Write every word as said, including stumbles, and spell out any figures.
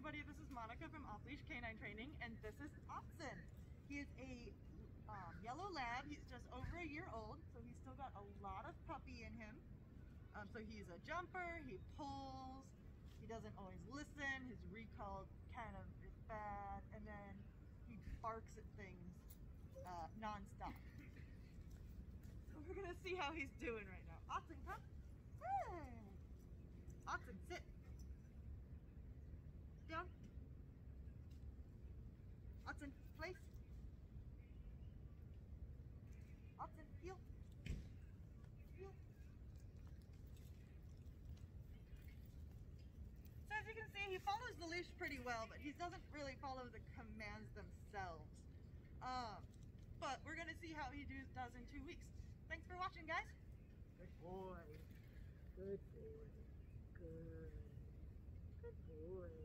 everybody, this is Monica from Off-Leash K nine Training, and this is Autzen. He is a um, yellow lab. He's just over a year old, so he's still got a lot of puppy in him. Um, so he's a jumper, he pulls, he doesn't always listen, his recall kind of is bad, and then he barks at things uh, non-stop. So we're gonna see how he's doing right now. Autzen, come. Hey. Autzen, sit. Down. Autzen, place. Autzen, heel. Heel. So as you can see, he follows the leash pretty well, but he doesn't really follow the commands themselves. Um, but we're gonna see how he do, does in two weeks. Thanks for watching, guys. Good boy. Good boy. Good. Good boy.